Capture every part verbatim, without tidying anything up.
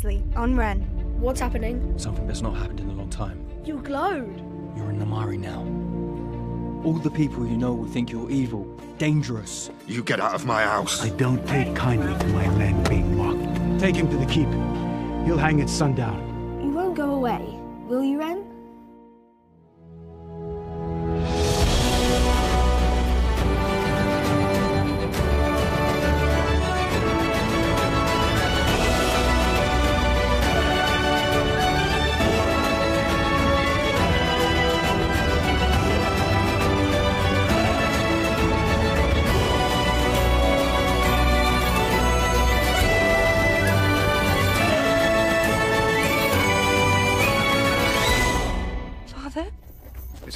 previously on Ren. What's happening? Something that's not happened in a long time. You glowed. You're in the Mari now. All the people you know will think you're evil, dangerous. You get out of my house. I don't take kindly to my men being mocked. Take him to the keep. He'll hang at sundown. You won't go away, will you, Ren?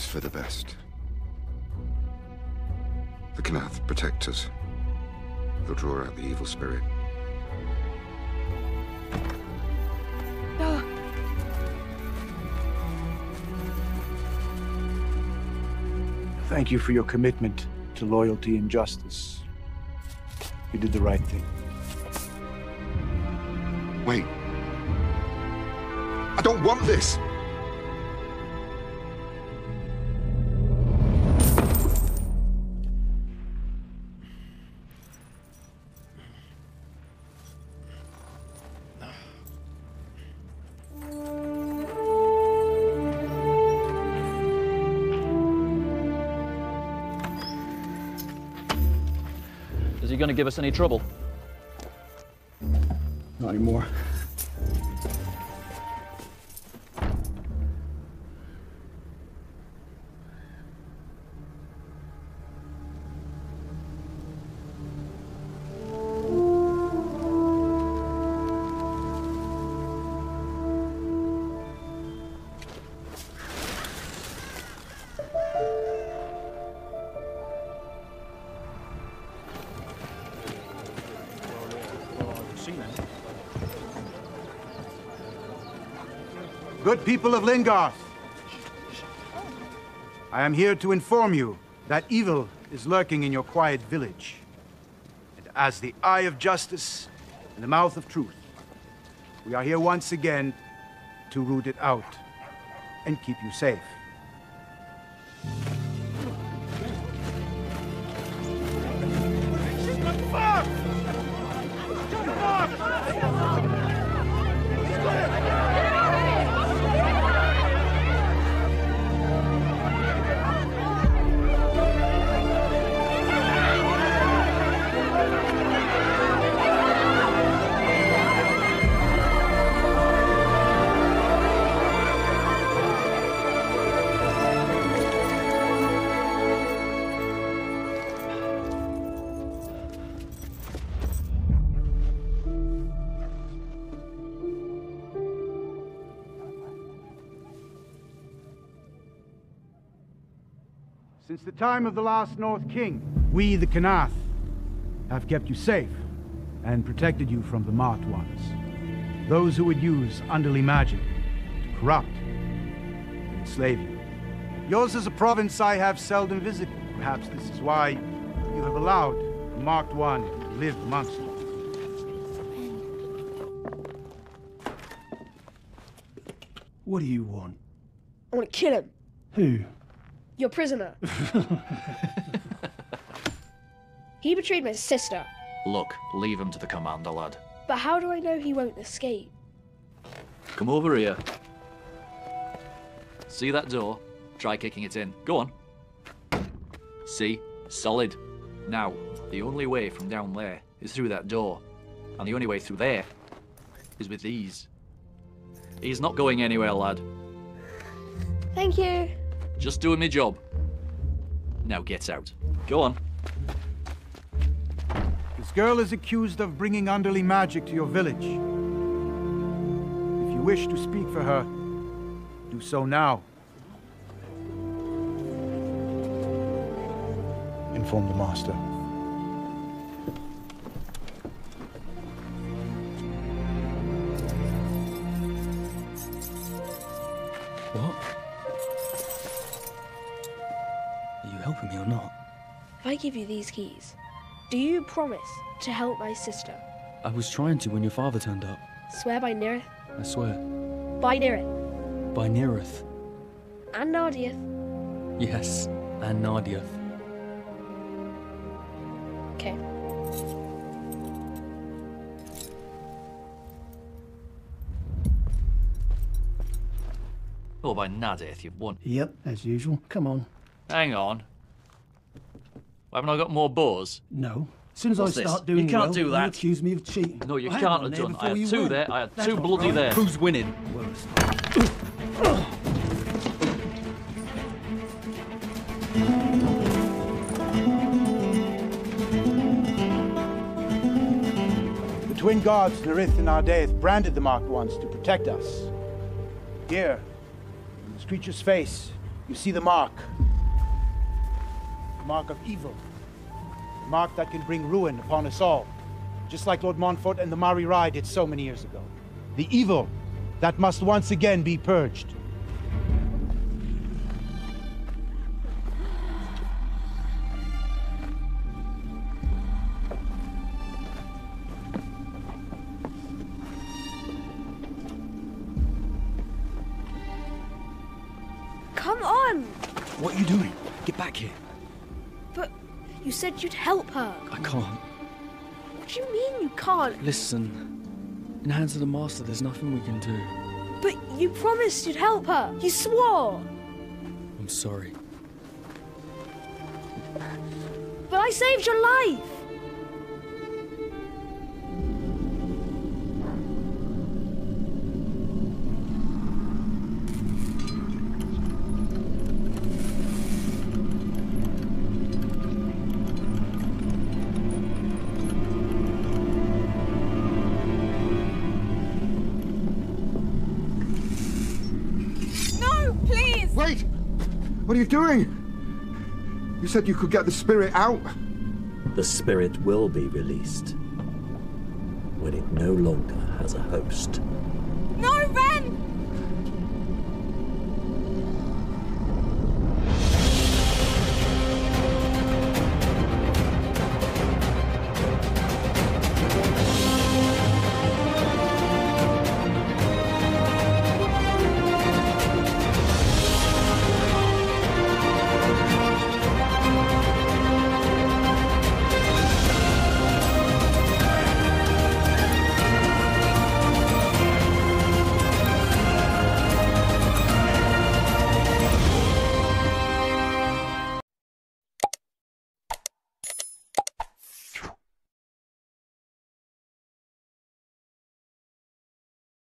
For the best. The Kanath protect us. They'll draw out the evil spirit. No. Thank you for your commitment to loyalty and justice. You did the right thing. Wait. I don't want this! Going to give us any trouble? Not anymore. Good people of Lingarth, I am here to inform you that evil is lurking in your quiet village. And as the eye of justice and the mouth of truth, we are here once again to root it out and keep you safe. Since the time of the last North King, we, the Kanath, have kept you safe and protected you from the Marked Ones, those who would use underly magic to corrupt and enslave you. Yours is a province I have seldom visited. Perhaps this is why you have allowed the Marked One to live amongst you. What do you want? I want to kill him. Who? Your prisoner. He betrayed my sister. Look, leave him to the commander, lad. But how do I know he won't escape? Come over here. See that door? Try kicking it in. Go on. See? Solid. Now, the only way from down there is through that door. And the only way through there is with these. He's not going anywhere, lad. Thank you. Just doing my job. Now get out. Go on. This girl is accused of bringing underly magic to your village. If you wish to speak for her, do so now. Inform the master. Me or not. If I give you these keys, do you promise to help my sister? I was trying to when your father turned up. Swear by Nirith. I swear. By Nirith. By Nirith. And Nardieth. Yes, and Nardieth. Okay. Or by Nardieth, you've won. Yep, as usual. Come on. Hang on. Haven't I got more boars? No. As soon as What's I start this? doing you can't well, do that. You accuse me of cheating. No, you I can't have done. I had two win. there. I had That's two bloody right. there. Who's winning? The twin gods, Nirith and Ardeath, branded the Marked Ones to protect us. Here, in this creature's face, you see the mark. The mark of evil. Mark that can bring ruin upon us all, just like Lord Monfort and the Mari Ride did so many years ago. The evil that must once again be purged. Come on! What are you doing? Get back here. You said you'd help her. I can't. What do you mean you can't? Listen, in the hands of the Master, there's nothing we can do. But you promised you'd help her. You swore. I'm sorry. But I saved your life. What are you doing? You said you could get the spirit out. The spirit will be released when it no longer has a host.